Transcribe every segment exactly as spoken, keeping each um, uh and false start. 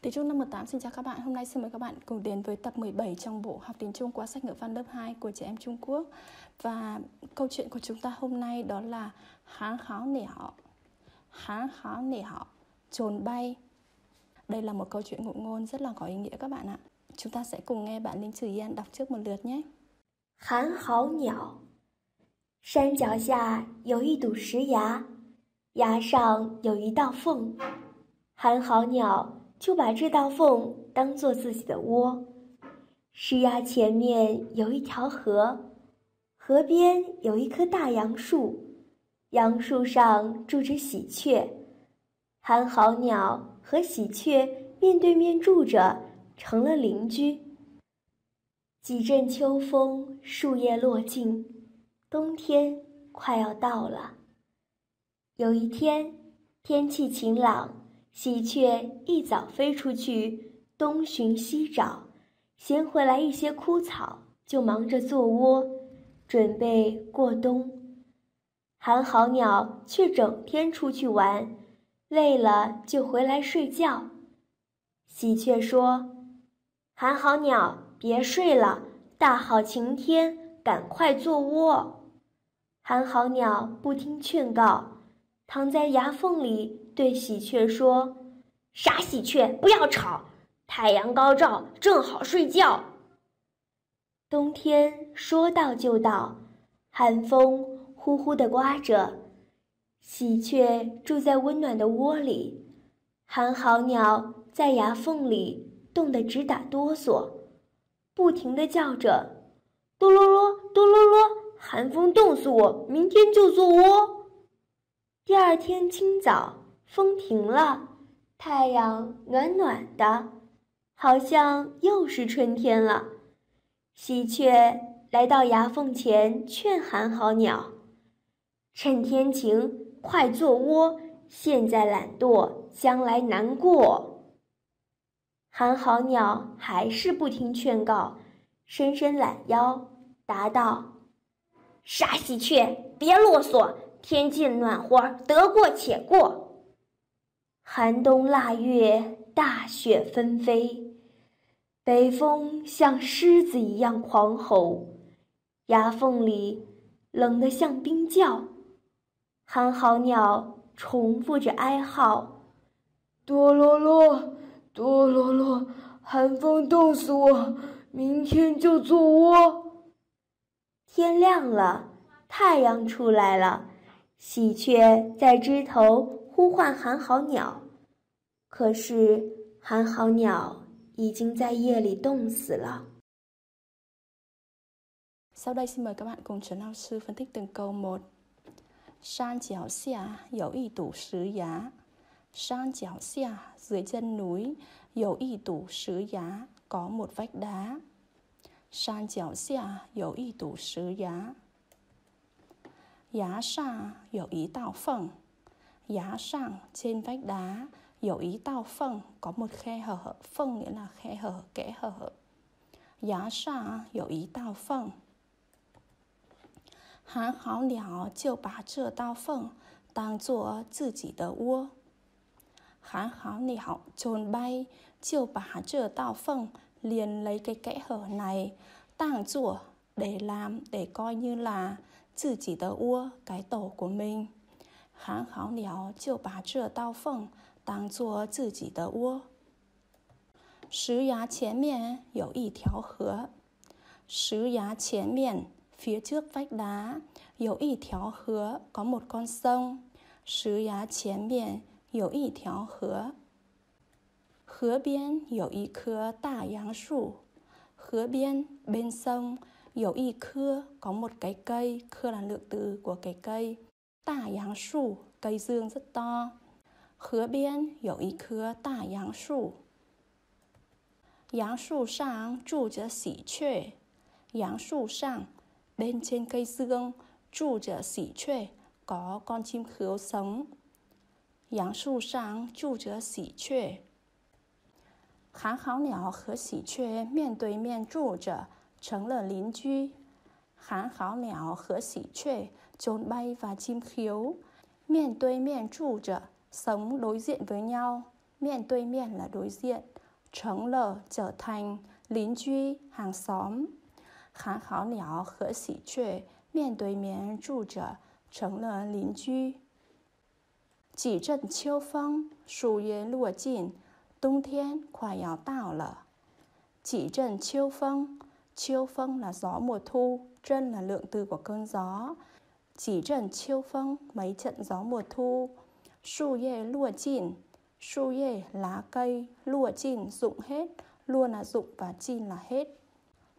Tiếng Trung năm một tám xin chào các bạn. Hôm nay xin mời các bạn cùng đến với tập mười bảy trong bộ học tiếng Trung qua sách ngữ văn lớp hai của trẻ em Trung Quốc. Và câu chuyện của chúng ta hôm nay đó là Hán háo nẻo. Hán háo nẻo, chồn bay. Đây là một câu chuyện ngụ ngôn rất là có ý nghĩa các bạn ạ. Chúng ta sẽ cùng nghe bạn Lĩnh Tử Yến đọc trước một lượt nhé. Hán háo nẻo.山脚下有一堵石崖，崖上有一道缝，寒号鸟就把这道缝当做自己的窝。石崖前面有一条河，河边有一棵大杨树，杨树上住着喜鹊。寒号鸟和喜鹊面对面住着，成了邻居。几阵秋风，树叶落尽，冬天快要到了。有一天，天气晴朗，喜鹊一早飞出去东寻西找，衔回来一些枯草，就忙着做窝，准备过冬。寒号鸟却整天出去玩，累了就回来睡觉。喜鹊说：“寒号鸟，别睡了，大好晴天，赶快做窝。”寒号鸟不听劝告，躺在崖缝里对喜鹊说：“傻喜鹊，不要吵，太阳高照，正好睡觉。”冬天说到就到，寒风呼呼地刮着，喜鹊住在温暖的窝里，寒号鸟在崖缝里冻得直打哆嗦，不停地叫着：“哆啰啰，哆啰啰，寒风冻死我，明天就做窝。”第二天清早，风停了，太阳暖暖的，好像又是春天了。喜鹊来到崖缝前劝寒号鸟：“趁天晴，快做窝，现在懒惰，将来难过。”寒号鸟还是不听劝告，伸伸懒腰，答道：“傻喜鹊，别啰嗦，天气暖和，得过且过。”寒冬腊月，大雪纷飞，北风像狮子一样狂吼，崖缝里冷得像冰窖。寒号鸟重复着哀号：“哆啰啰，哆啰啰，寒风冻死我，明天就做窝。”天亮了，太阳出来了，喜鹊在枝头呼唤寒号鸟，可是寒号鸟已经在夜里冻死了。Sau đây xin mời các bạn cùng Trần lão sư phân tích từng câu một. San chiếu xia yếu y tủ sứ giá. San chiếu xia, dưới chân núi, yếu y tủ sứ giá, có một vách đá. San chiếu xia yếu y tủ sứ giá. Giá xa yếu ý tạo phẳng. Giá sàng, trên vách đá, hiểu ý tao phẳng, có một khe hở. Phẳng nghĩa là khe hở, kẽ hở. Giá sàng, hiểu ý tao phẳng. Hán háo nẻo chiêu bá trơ tao phẳng, tăng dụa tự chỉ tờ ua. Hán háo nẻo trồn bay, chiêu bá trơ tao phẳng, liền lấy cái kẽ hở này, tăng dụa để làm, để coi như là tự chỉ tờ ua, cái tổ của mình. Hán háo nẻo chiêu bá trơ tao phẳng, tăng dụa tự chỉ tờ ua. Sứ giá chén miền, yếu ý thiếu hứa. Sứ giá chén miền, phía trước vách đá, yếu ý thiếu hứa, có một con sông. Sứ giá chén miền, yếu ý thiếu hứa. Hứa biên, yếu ý khứa tả yáng sủ. Hứa biên, bên sông, yếu ý khứa, có một cái cây, khứa là lượng từ của cái cây. Tả yáng sủ, cây dương rất to. Khứa biên, yếu ý khứa tả yáng sủ. Yáng sủ sang, trụ chở xỉ chuệ. Yáng sủ sang, bên trên cây dương, trụ chở xỉ chuệ, có con chim khứa sống. Yáng sủ sang, trụ chở xỉ chuệ. Hán háo nẻo khứa xỉ chuệ, miền đối miền trụ chở, thành là lín cư. Hán háo nẻo khứa xỉ chuệ, chồn bay và chim khiếu, miền đối miền trụ chở, sống đối diện với nhau. Miệng đối miệng là đối diện, chống lờ trở thành lính truy, hàng xóm. Khán kháo nhỏ khởi sĩ trệ, miệng đối miệng trụ trở, chống lờ lính truy. Chỉ trận chiêu phong, sủ yên lùa chỉnh, đông thiên quả yếu tạo lở. Chỉ trận chiêu phong, chiêu phong là gió mùa thu, chân là lượng từ của cơn gió. Chỉ trận chiêu phong, mấy trận gió mùa thu. Sủ yên lùa chỉnh, sủ yên lá cây, lùa chỉnh dụng hết, luôn là dụng và chỉnh là hết.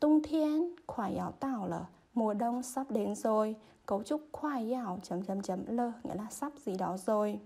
Đông thiên quả yếu tạo lở, mùa đông sắp đến rồi. Cấu trúc khoa yếu chấm chấm chấm lơ nghĩa là sắp gì đó rồi.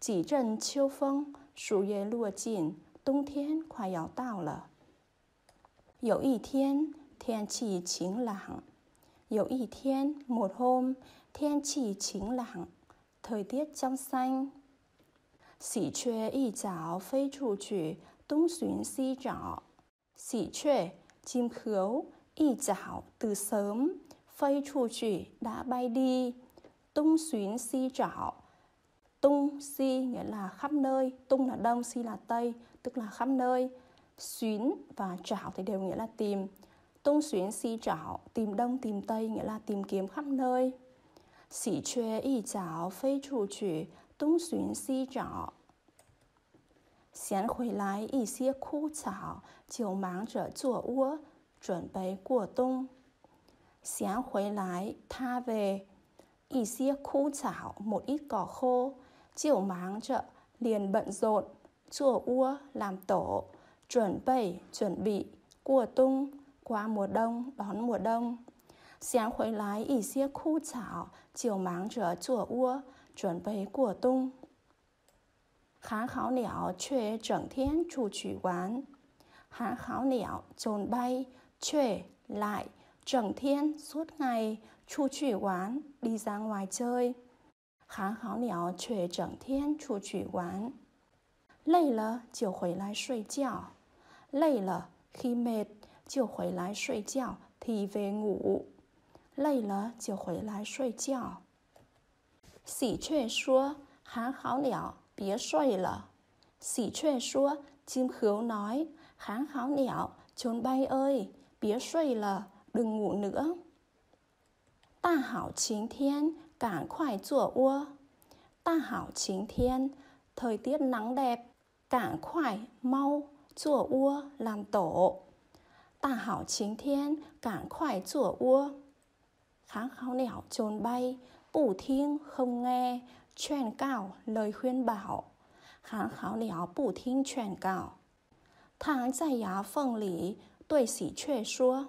Chỉ trần chiêu phong, sủ yế lùa chỉnh, đông thiên khoa yếu tạo lở. Yếu ý thiên, thiên chỉ chính lãng. Yếu ý thiên, một hôm, thiên chỉ chính lãng, thời tiết trong xanh. Sĩ chue ý chảo phê chủ chữ, đông xuyến si chảo. Sĩ chue, chim khứu, ý chảo từ sớm. Phây chủ chỉ đã bay đi. Tung xuyến si trảo. Tung si nghĩa là khắp nơi. Tung là đông, si là tây, tức là khắp nơi. Xuyến và trảo thì đều nghĩa là tìm. Tung xuyến si trảo, tìm đông tìm tây nghĩa là tìm kiếm khắp nơi. Sĩ chue y trảo phây chủ chỉ, tung xuyến si trảo. Xián hồi lái y xia khu trảo, chiều máng trở chùa úa, chuẩn bị của tung. Sáng khuấy lái, tha về. Ý xia khu chảo, một ít cỏ khô. Chiều máng chợ, liền bận rộn. Chùa ua, làm tổ. Chuẩn bị, chuẩn bị. Của tung, qua mùa đông, đón mùa đông. Sáng khuấy lái, ý xia khu chảo. Chiều máng chợ, chùa ua, chuẩn bị của tung. Khán kháo nẻo, chê trưởng thiên chủ trì quán. Khán kháo nẻo, trồn bay, chê, lại. Trần thiên suốt ngày, chủ trì quán, đi ra ngoài chơi. Khán kháo nẻo chê trần thiên chủ trì quán. Lây lờ, chiều khuấy lái suy chảo. Lây lờ, khi mệt, chiều khuấy lái suy chảo thì về ngủ. Lây lờ, chiều khuấy lái suy chảo. Sĩ chê xua, khán kháo nẻo, bía suy lờ. Sĩ chê xua, chim khứu nói, khán kháo nẻo, trốn bay ơi, bía suy lờ. Đừng ngủ nữa. Ta hảo chính thiên, cản khoải rủa ua. Ta hảo chính thiên, thời tiết nắng đẹp, cản khoải mau, rủa ua làm tổ. Ta hảo chính thiên, cản khoải rủa ua. Kháng kháo nẻo trốn bay, bủ thiên không nghe, truyền cảo lời khuyên bảo. Kháng kháo nẻo bủ thiên truyền cảo. Tháng giải á phần lý, tuổi sĩ chê xua.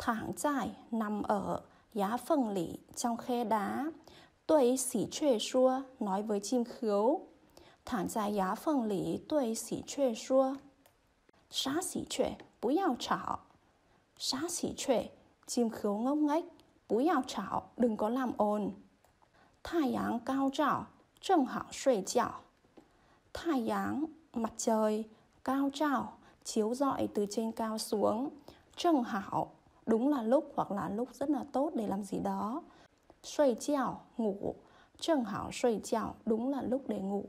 Tháng giải nằm ở giá phần lý trong khe đá. Tuổi sĩ chê xua nói với chim khứu. Tháng giải giá phần lý tuổi sĩ chê xua. Xá sĩ chê, bú yào chảo. Xá sĩ chê, chim khứu ngốc nghếch. Bú yào chảo, đừng có làm ồn. Thái giáng cao chảo, trần hảo suy chảo. Thái giáng, mặt trời, cao chảo, chiếu rọi từ trên cao xuống. Trần hảo, đúng là lúc hoặc là lúc rất là tốt để làm gì đó. Suy chảo, ngủ. Trần hảo suy chảo, đúng là lúc để ngủ.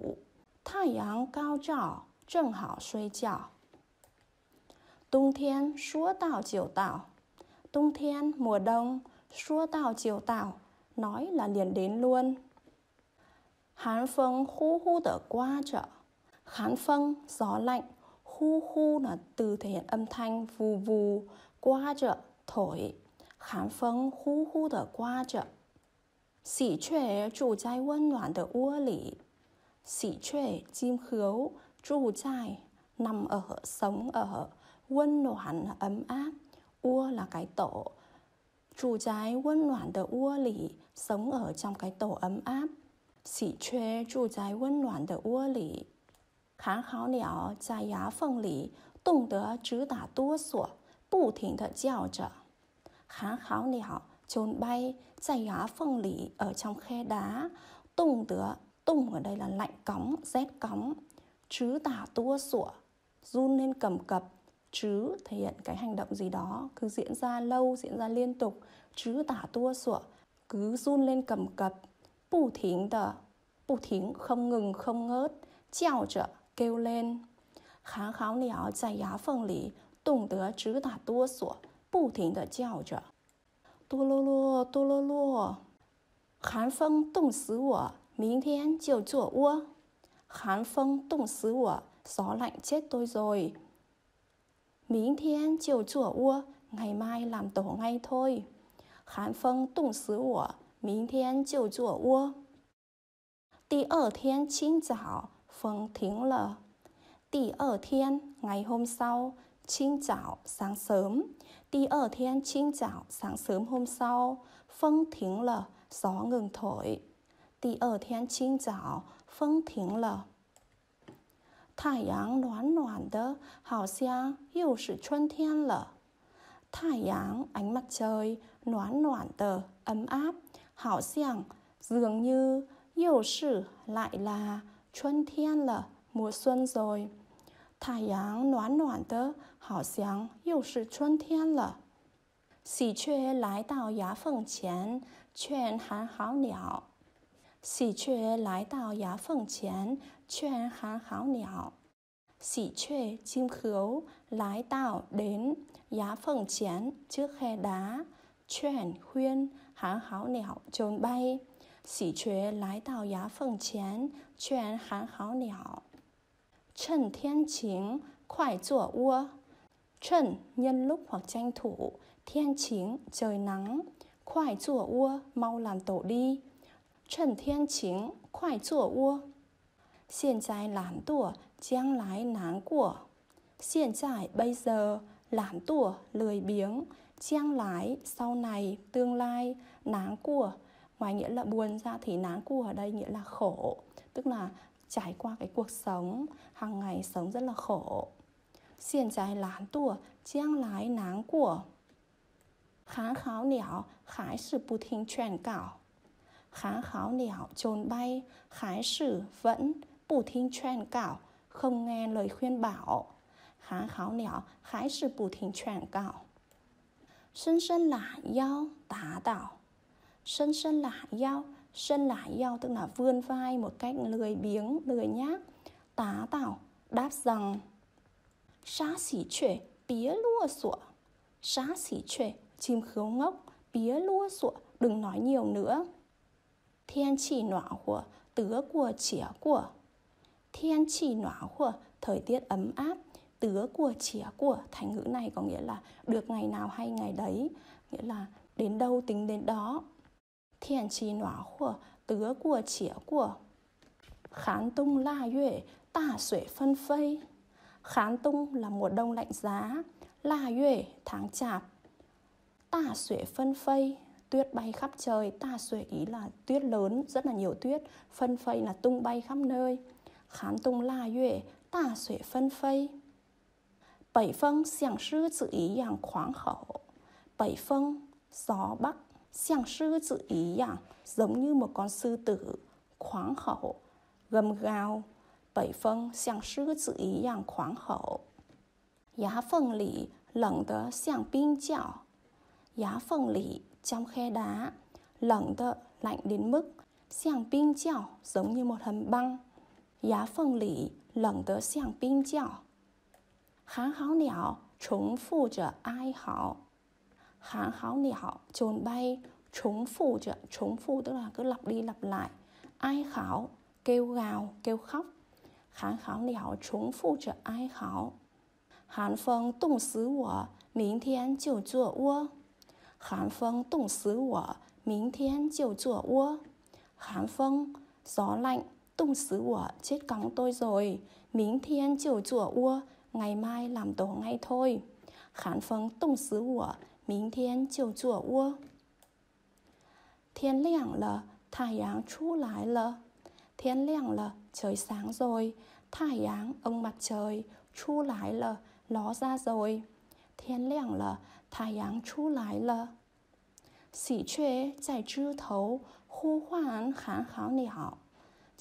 Thái giáng cao chảo, trần hảo suy chảo. Đông thiên xua tảo chiều tảo. Đông thiên mùa đông, xua tảo chiều tảo, nói là liền đến luôn. Hán phong khu khu tở qua chợ. Hán phong gió lạnh, khu khu là từ thể hiện âm thanh vù vù, qua chợ thổi. Hán phong khu khu tở qua chợ. Sĩ chê trụ trái温暖的窝里. Sĩ chê chim khứu, trụ trái nằm ở, sống ở.温暖là ấm áp, ua là cái tổ. Trụ trái温暖的窝里, sống ở trong cái tổ ấm áp. Sĩ chê trụ trái温暖的窝里. Khán kháo nẻo trái giá phần lý, tùng tớ chứ tả tua sủa, bù thỉnh thợ chào trở. Khán kháo nẻo trốn bay, trái giá phần lý ở trong khe đá. Tùng tớ, tùng ở đây là lạnh cóng, rét cóng. Chứ tả tua sủa, run lên cầm cập. Chứ thể hiện cái hành động gì đó cứ diễn ra lâu, diễn ra liên tục. Chứ tả tua sủa, cứ run lên cầm cập. Bù thỉnh tớ, bù thỉnh không ngừng không ngớt. Chào trở, kêu lên.寒号鸟在牙缝里冻得直打哆嗦，不停地叫着，哆啰啰，哆啰啰。寒风冻死我，明天就做窝。寒风冻死我，gió lạnh chết tôi rồi. Miếng thiên chiều chùa ua, ngày mai làm tổ ngay thôi. Hán phân tùng sứ ua, miếng thiên chiều chùa ua. Tí ở thiên chín chảo, phân thính lờ. Tí ở thiên, ngày hôm sau, chín chảo, sáng sớm. Tí ở thiên chín chảo, sáng sớm hôm sau, phân thính lờ, gió ngừng thổi. Tí ở thiên chín chảo, phân thính lờ.太阳暖暖的，好像又是春天了。太阳 ánh mặt trời, 暖暖的，ấm áp，好像dường như 又是 lại là 春天了，mùa xuân rồi。太阳暖暖的，好像又是春天了。喜鹊来到牙缝前，劝寒号鸟。喜鹊来到牙缝前，劝寒号鸟。喜鹊chim khứu lái tạo đến giá phần chén trước khe đá, chuyển khuyên hán háo nẻo trốn bay. Xỉ chuế lái tạo giá phần chén, chuyển hán háo nẻo. Trần thiên chính, khoải rủa ua. Trần nhân lúc hoặc tranh thủ, thiên chính trời nắng. Khoải rủa ua, mau làm tổ đi. Trần thiên chính, khoải rủa ua.现在懒惰，将来难过。现在bây giờ，懒惰lười biếng，将来sau này tương lai nán cua. Ngoài nghĩa là buồn ra thì nán cua ở đây nghĩa là khổ, tức là trải qua cái cuộc sống hàng ngày sống rất là khổ. Hiện tại lãn tua, tương lai nán cua. Kháng kháo nẻo, khái sự bù thính truyền cảo. Kháng kháo nẻo trốn bay, khái sự vẫn.不听劝告，không nghe lời khuyên bảo。寒号鸟还是不听劝告。伸伸懒腰，打倒。伸伸懒腰，伸懒腰tức là vươn vai một cách lười biếng, lười nhác. Tá tảo đáp rằng. Xá xỉ chuệ, bía lua sủa. Xá xỉ chuệ, chim khứu ngốc, bía lua sủa, đừng nói nhiều nữa. Thiên chỉ nọa của, tứa của, chĩa của.Thiên chỉ nỏa hùa, thời tiết ấm áp. Tứa của chĩa của, thành ngữ này có nghĩa là được ngày nào hay ngày đấy, nghĩa là đến đâu tính đến đó. Thiên chỉ nỏa hùa, tứa của chĩa của. Khán tung la yue, tả xuể phân phây. Khán tung là mùa đông lạnh giá, la yue tháng chạp. Tả xuể phân phây, tuyết bay khắp trời. Tả xuể ý là tuyết lớn, rất là nhiều tuyết. Phân phây là tung bay khắp nơi.寒冬腊月，大雪纷飞。北风像狮子一样狂吼。北风 gió bắc, 像狮子一样 giống như một con sư tử, 狂吼 gầm gào. 北风像狮子一样狂吼。牙缝里冷得像冰窖。牙缝里 trong khe đá, 冷得 lạnh đến mức, 像冰窖 giống như một hầm băng.牙缝里冷得像冰窖。寒号鸟重复着哀嚎。寒号鸟trốn bay, 重复着，重复 tức là cứ lặp đi lặp lại. Ai khảo kêu gào, kêu khóc. Kháng khảo nẻo trốn phụ trợ ai khảo. Hán phong tùng sứ của, miếng thiên chiều chùa ua. Hán phong tùng sứ của, miếng thiên chiều chùa ua. Hán phong gió lạnh.Tùng sứ của chết cóng tôi rồi. Miếng thiên chiều chùa ua, ngày mai làm tổ ngay thôi. Khán phong tùng sứ của, miếng thiên chiều chùa ua. Thiên liang lờ, thái yáng chú lái lờ. Thiên liang lờ, trời sáng rồi. Thái yáng ông mặt trời, chú lái lờ, ló ra rồi. Thiên liang lờ, thái yáng chú lái lờ. Xỉ chuệ tại chư thấu, hú hoán khán kháo nẻo.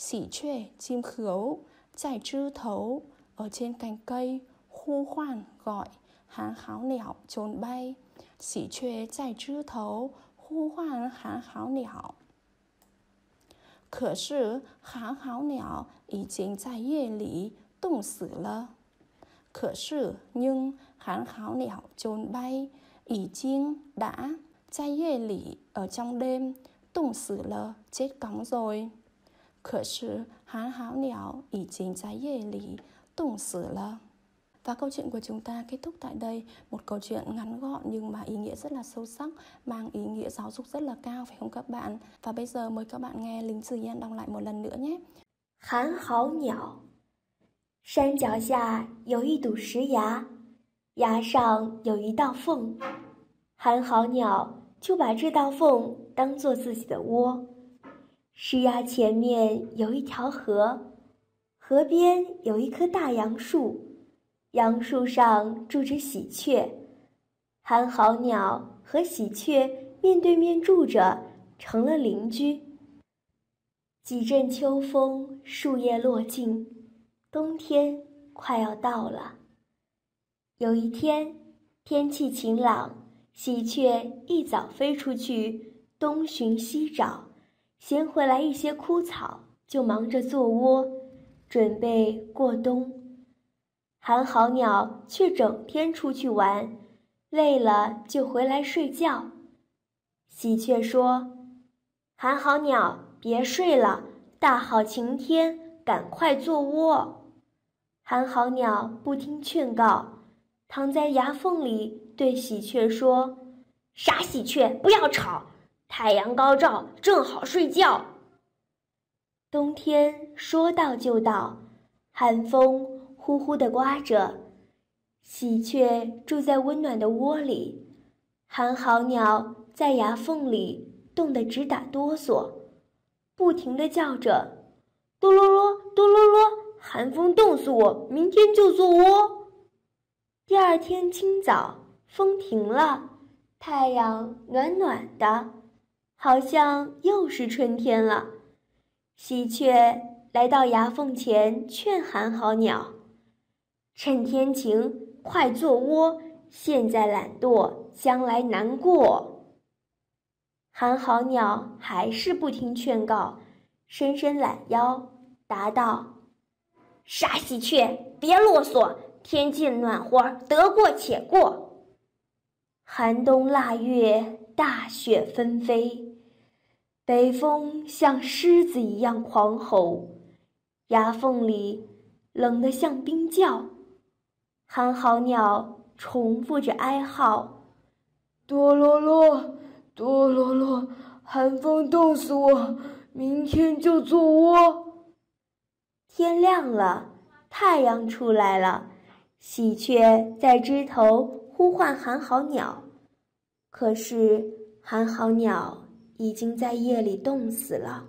喜鹊 chim khứu tại chư thấu ở trên cành cây, hú hoán gọi, hán háo nẻo trốn bay. Xỉ chuệ tại chư thấu, hú hoán hán háo nẻo. 可是寒号鸟已经在夜里冻死了。可是nhưng寒háo nẻo trốn bay ỷ chiêng đã在夜里ở trong đêm冻死了chết cóng rồi. Khở sư hán háo nẻo ỷ chính giá dê lý tùng xử lơ. Và câu chuyện của chúng ta kết thúc tại đây. Một câu chuyện ngắn gọn nhưng mà ý nghĩa rất là sâu sắc, mang ý nghĩa giáo dục rất là cao, phải không các bạn? Và bây giờ mời các bạn nghe Lĩnh Tử Yến đọc lại một lần nữa nhé. Hán háo nẻo. Sơn giáo già yếu y đủ sứ giá, giá sàng yếu y đạo phụng. Hán háo nẻo chú bà trư đạo phụng đang dùa dư dị的 窝. 石崖前面有一条河，河边有一棵大杨树，杨树上住着喜鹊。寒号鸟和喜鹊面对面住着，成了邻居。几阵秋风，树叶落尽，冬天快要到了。有一天，天气晴朗，喜鹊一早飞出去，东寻西找。衔回来一些枯草，就忙着做窝，准备过冬。寒号鸟却整天出去玩，累了就回来睡觉。喜鹊说：“寒号鸟，别睡了，大好晴天，赶快做窝。”寒号鸟不听劝告，躺在崖缝里对喜鹊说：“傻喜鹊，不要吵。”太阳高照，正好睡觉。冬天说到就到，寒风呼呼地刮着，喜鹊住在温暖的窝里，寒号鸟在崖缝里冻得直打哆嗦，不停地叫着：哆啰啰，哆啰啰，寒风冻死我，明天就做窝。第二天清早，风停了，太阳暖暖的。好像又是春天了，喜鹊来到崖缝前劝寒号鸟：趁天晴，快做窝，现在懒惰，将来难过。寒号鸟还是不听劝告，伸伸懒腰，答道：傻喜鹊，别啰嗦，天气暖和，得过且过。寒冬腊月，大雪纷飞，北风像狮子一样狂吼，崖缝里冷得像冰窖。寒号鸟重复着哀号：哆啰啰，哆啰啰，寒风冻死我，明天就做窝。天亮了，太阳出来了，喜鹊在枝头呼唤寒号鸟，可是寒号鸟已经在夜里冻死了。